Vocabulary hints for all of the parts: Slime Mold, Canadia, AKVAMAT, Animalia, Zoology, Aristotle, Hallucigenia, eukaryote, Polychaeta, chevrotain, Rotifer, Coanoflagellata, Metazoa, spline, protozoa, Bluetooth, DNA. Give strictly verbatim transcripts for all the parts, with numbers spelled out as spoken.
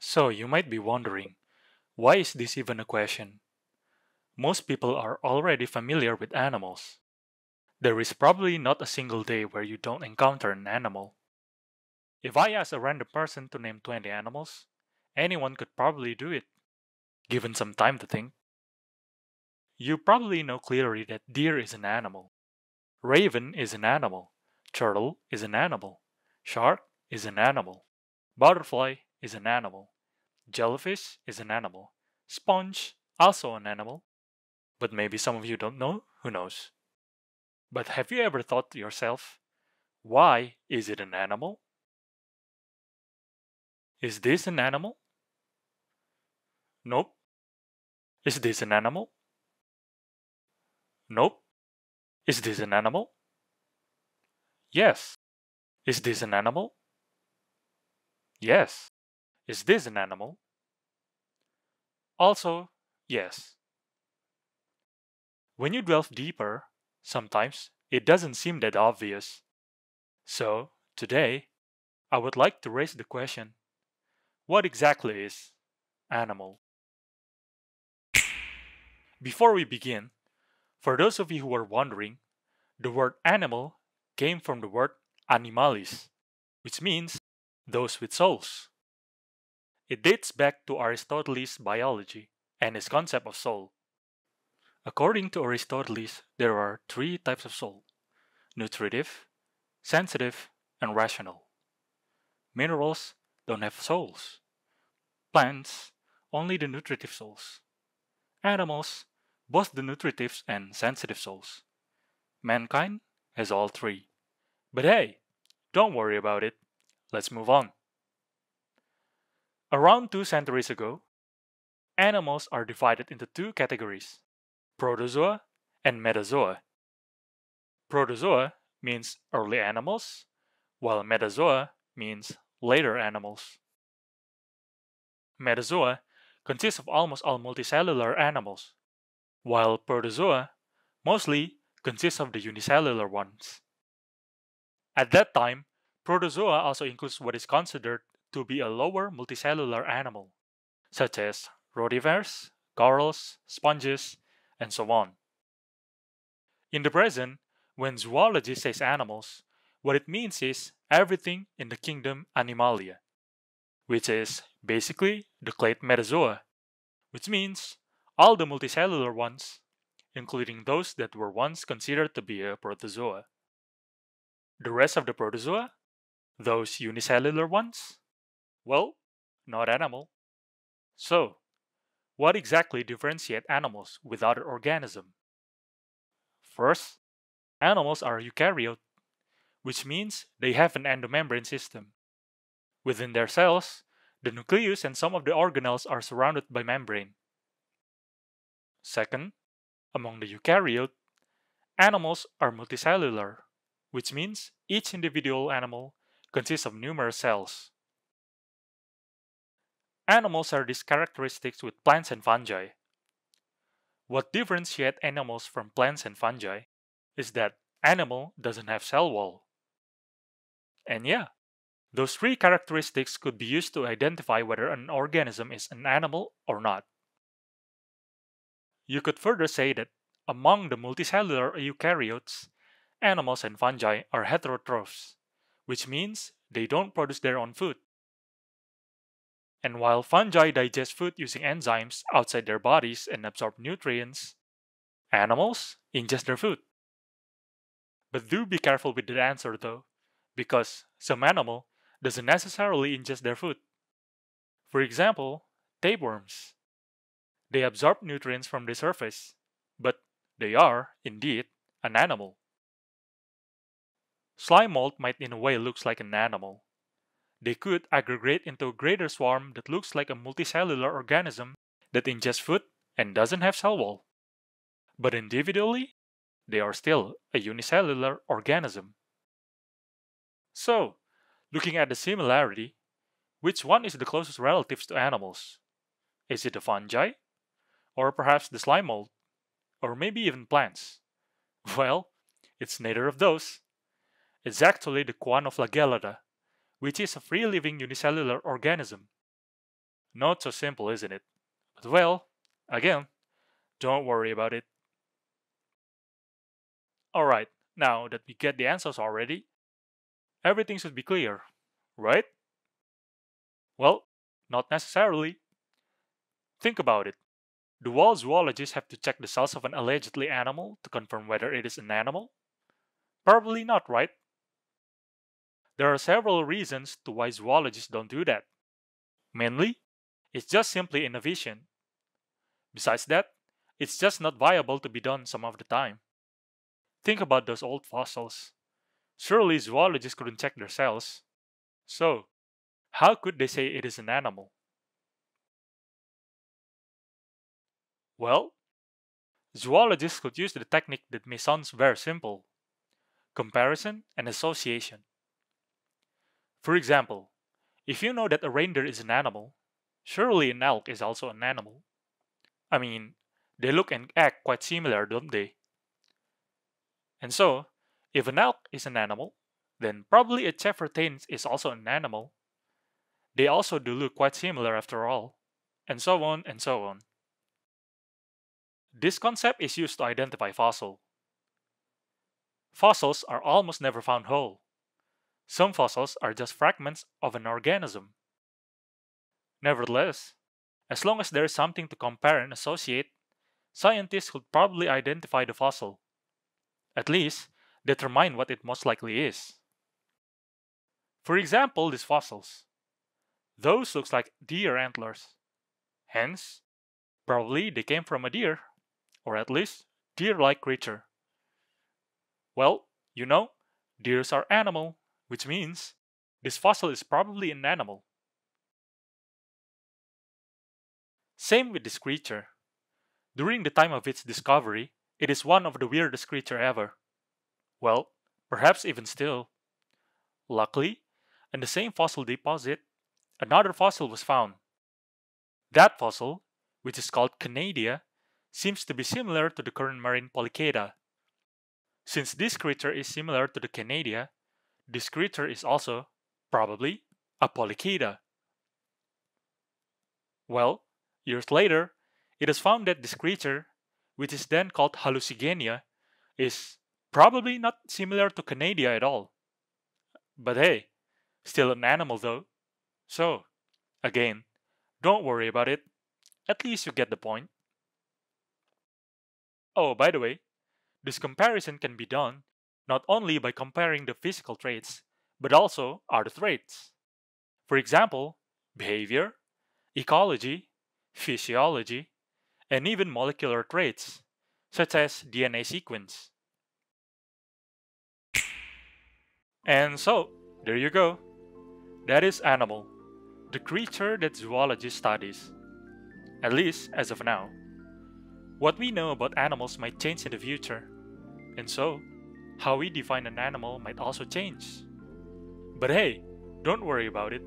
So you might be wondering, why is this even a question? Most people are already familiar with animals. There is probably not a single day where you don't encounter an animal. If I ask a random person to name twenty animals, anyone could probably do it, given some time to think. You probably know clearly that deer is an animal, raven is an animal, turtle is an animal, shark is an animal, butterfly is an animal, jellyfish is an animal, sponge also an animal, but maybe some of you don't know, who knows. But have you ever thought to yourself, why is it an animal? Is this an animal? Nope. Is this an animal? Nope. Is this an animal? Yes. Is this an animal? Yes. Is this an animal? Also, yes. When you delve deeper, sometimes it doesn't seem that obvious. So, today, I would like to raise the question, what exactly is animal? Before we begin, for those of you who are wondering, the word animal came from the word animalis, which means those with souls. It dates back to Aristotle's biology and his concept of soul. According to Aristotle, there are three types of soul: nutritive, sensitive, and rational. Minerals don't have souls. Plants, only the nutritive souls. Animals, both the nutritive and sensitive souls. Mankind has all three. But hey, don't worry about it. Let's move on. Around two centuries ago, animals are divided into two categories: protozoa and metazoa. Protozoa means early animals, while metazoa means later animals. Metazoa consists of almost all multicellular animals, while protozoa mostly consists of the unicellular ones. At that time, protozoa also includes what is considered to be a lower multicellular animal, such as rotifers, corals, sponges, and so on. In the present, when zoology says animals, what it means is everything in the kingdom Animalia, which is basically the clade Metazoa, which means all the multicellular ones, including those that were once considered to be a protozoa. The rest of the protozoa, those unicellular ones, well, not animal. So, what exactly differentiates animals with other organisms? First, animals are eukaryote, which means they have an endomembrane system. Within their cells, the nucleus and some of the organelles are surrounded by membrane. Second, among the eukaryote, animals are multicellular, which means each individual animal consists of numerous cells. Animals are these characteristics with plants and fungi. What differentiates animals from plants and fungi is that animal doesn't have cell wall. And yeah, those three characteristics could be used to identify whether an organism is an animal or not. You could further say that among the multicellular eukaryotes, animals and fungi are heterotrophs, which means they don't produce their own food. And while fungi digest food using enzymes outside their bodies and absorb nutrients, animals ingest their food. But do be careful with the answer though, because some animal doesn't necessarily ingest their food. For example, tapeworms. They absorb nutrients from the surface, but they are, indeed, an animal. Slime mold might in a way look like an animal. They could aggregate into a greater swarm that looks like a multicellular organism that ingests food and doesn't have cell wall. But individually, they are still a unicellular organism. So, looking at the similarity, which one is the closest relatives to animals? Is it the fungi? Or perhaps the slime mold? Or maybe even plants? Well, it's neither of those. It's actually the Coanoflagellata, which is a free-living unicellular organism. Not so simple, isn't it? But well, again, don't worry about it. Alright, now that we get the answers already, everything should be clear, right? Well, not necessarily. Think about it. Do all zoologists have to check the cells of an allegedly animal to confirm whether it is an animal? Probably not, right? There are several reasons to why zoologists don't do that. Mainly, it's just simply inefficient. Besides that, it's just not viable to be done some of the time. Think about those old fossils. Surely zoologists couldn't check their cells. So, how could they say it is an animal? Well, zoologists could use the technique that may sound very simple: comparison and association. For example, if you know that a reindeer is an animal, surely an elk is also an animal. I mean, they look and act quite similar, don't they? And so, if an elk is an animal, then probably a chevrotain is also an animal. They also do look quite similar after all, and so on and so on. This concept is used to identify fossil. Fossils are almost never found whole. Some fossils are just fragments of an organism. Nevertheless, as long as there is something to compare and associate, scientists could probably identify the fossil. At least, determine what it most likely is. For example, these fossils. Those look like deer antlers. Hence, probably they came from a deer, or at least deer-like creature. Well, you know, deers are animal, which means this fossil is probably an animal. Same with this creature. During the time of its discovery, it is one of the weirdest creatures ever. Well, perhaps even still. Luckily, in the same fossil deposit, another fossil was found. That fossil, which is called Canadia, seems to be similar to the current marine Polychaeta. Since this creature is similar to the Canadia, this creature is also, probably, a Polychaeta. Well, years later, it is found that this creature, which is then called Hallucigenia, is probably not similar to Canadia at all. But hey, still an animal though. So, again, don't worry about it. At least you get the point. Oh, by the way, this comparison can be done not only by comparing the physical traits, but also other traits. For example, behavior, ecology, physiology, and even molecular traits, such as D N A sequence. And so, there you go. That is animal, the creature that zoology studies. At least, as of now. What we know about animals might change in the future, and so, how we define an animal might also change. But hey, don't worry about it.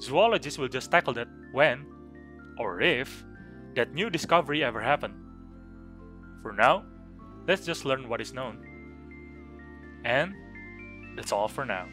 Zoologists will just tackle that when, or if, that new discovery ever happened. For now, let's just learn what is known. And that's all for now.